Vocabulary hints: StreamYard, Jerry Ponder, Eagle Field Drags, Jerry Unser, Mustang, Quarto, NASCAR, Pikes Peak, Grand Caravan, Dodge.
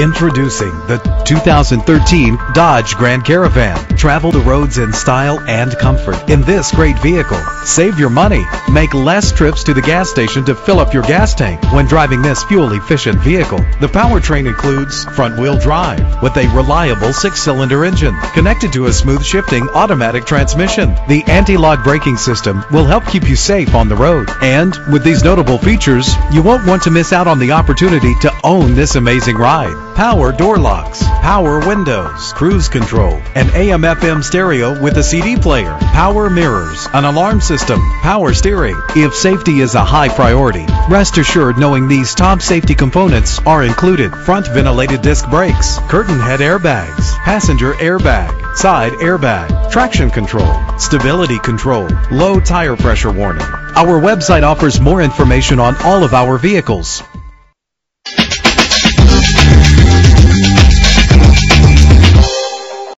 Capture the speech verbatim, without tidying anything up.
Introducing the two thousand thirteen Dodge Grand Caravan. Travel the roads in style and comfort in this great vehicle. Save your money. Make less trips to the gas station to fill up your gas tank when driving this fuel-efficient vehicle. The powertrain includes front-wheel drive with a reliable six-cylinder engine connected to a smooth shifting automatic transmission. The anti-lock braking system will help keep you safe on the road. And with these notable features, you won't want to miss out on the opportunity to own this amazing ride. Power door locks, power windows, cruise control, an A M F M stereo with a C D player, power mirrors, an alarm system, power steering. If safety is a high priority, rest assured knowing these top safety components are included: front ventilated disc brakes, curtain head airbags, passenger airbag, side airbag, traction control, stability control, low tire pressure warning. Our website offers more information on all of our vehicles.